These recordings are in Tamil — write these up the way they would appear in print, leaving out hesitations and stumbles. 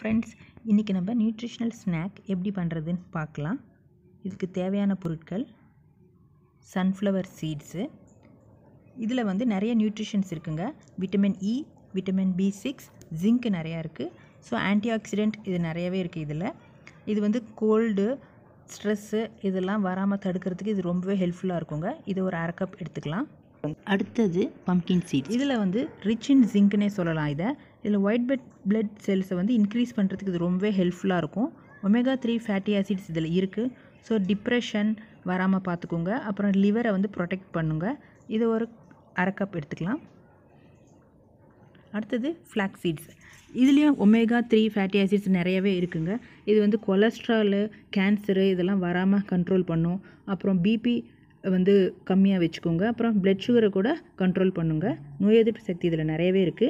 फ्रेंड्स इनके नम्बर न्यूट्रिशनल स्नैक एप्पड़ी पण्णरदुन्नु पार्क्कलाम इदुक्कु தேவையான பொருட்கள் sunflower seeds इदिल वंदु नरिया nutritions इरुक्कुंगा vitamin E vitamin B6 zinc नरिया इरुक्कु so antioxidant इदु नरियावे इरुक्कु इदिल इदु वंदु cold stress इदெல்லாம் வராம தடுக்கிறதுக்கு இது ரொம்பவே ஹெல்ப்ஃபுல்லா இருக்குங்க இது ஒரு அரை கப் எடுத்துக்கலாம் அடுத்து pumpkin seeds இதில வந்து rich in zinc னே சொல்லலாம் இதில white blood cells வந்து increase பண்றதுக்கு இது ரொம்பவே ஹெல்ப்ஃபுல்லா இருக்கும் omega 3 fatty acids இதில இருக்கு so depression வராம பாத்துக்குங்க அப்புறம் liver வந்து protect பண்ணுங்க இது ஒரு அரை கப் எடுத்துக்கலாம் அடுத்து flax seeds இதுலயும் omega 3 fatty acids நிறையவே இருக்குங்க இது வந்து கொலஸ்ட்ரால் கேன்சர் இதெல்லாம் வராம கண்ட்ரோல் பண்ணும் அப்புறம் பிபி வந்து கம்மியா வெச்சுக்குங்க அப்புறம் பிளட் sugar கூட கண்ட்ரோல் பண்ணுங்க நோய் எதிர்ப்பு சக்தி இதெல்லாம் நிறையவே இருக்கு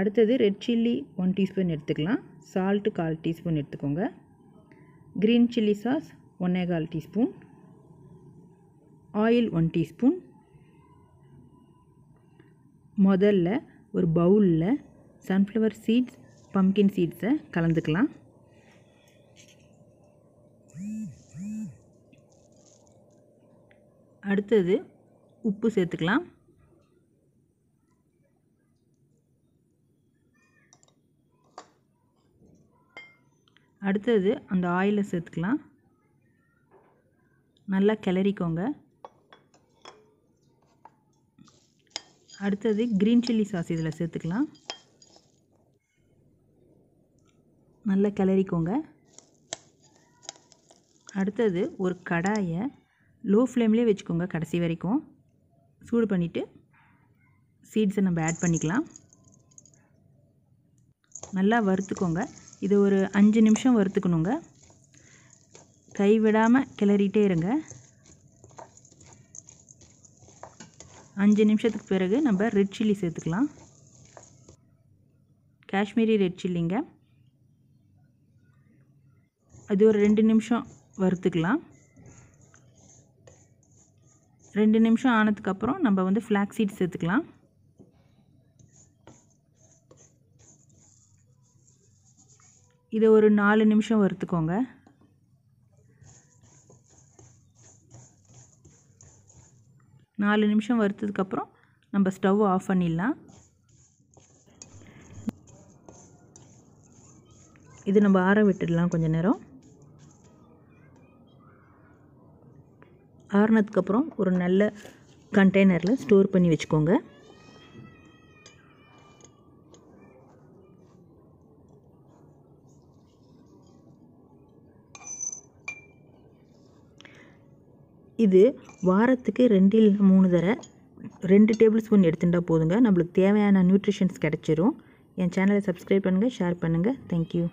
அடுத்து ரெட் chilli 1 teaspoon எடுத்துக்கலாம் salt 1/4 teaspoon எடுத்துக்கோங்க green chilli sauce 1 1/4 teaspoon oil 1 teaspoon முதல்ல ஒரு பவுல்ல sunflower seeds pumpkin seeds கலந்துக்கலாம் அடுத்து உப்பு சேர்த்துக்கலாம் அடுத்து அந்த oil சேர்த்துக்கலாம் நல்லா கிளறிக்கோங்க அடுத்து green chilli sauce இதல சேர்த்துக்கலாம் நல்ல கிளறிக்கோங்க அடுத்து ஒரு கடாயை லோ ஃப்ளேம்லயே வெச்சுக்கோங்க கடைசி வரைக்கும் சூடு பண்ணிட்டு சீட்ஸ் நம்ம ஆட் பண்ணிக்கலாம் நல்லா வறுத்துக்கோங்க இது ஒரு 5 நிமிஷம் வறுத்துக்கணும்ங்க கை விடாம கிளறிட்டே இருங்க 5 நிமிஷத்துக்கு பிறகு நம்ம ரெட் chilli சேர்த்துக்கலாம் காஷ்மீரி ரெட் chilliங்க அது ஒரு 2 நிமிஷம் வறுத்துக்கலாம் 2 நிமிஷம் ஆனதுக்கு அப்புறம் நம்ம வந்து flax seeds சேர்த்துக்கலாம் இது ஒரு 4 நிமிஷம் வறுத்துக்கோங்க வறுத்ததுக்கு அப்புறம் நம்ம ஸ்டவ் ஆஃப் பண்ணிடலாம் இது நம்ம ஆற விட்டுடலாம் கொஞ்ச நேரம் ஆறனதுக்கு அப்புறம் ஒரு நல்ல கண்டெய்னர்ல ஸ்டோர் பண்ணி வெச்சுக்கோங்க இது வாரத்துக்கு 2-3 தடவை 2 டேபிள்ஸ்பூன் எடுத்துட்டா போதுங்க நமக்கு தேவையான நியூட்ரிஷன்ஸ் கிடைச்சிரும் என் சேனலை சப்ஸ்கிரைப் பண்ணுங்க ஷேர் பண்ணுங்க थैंक यू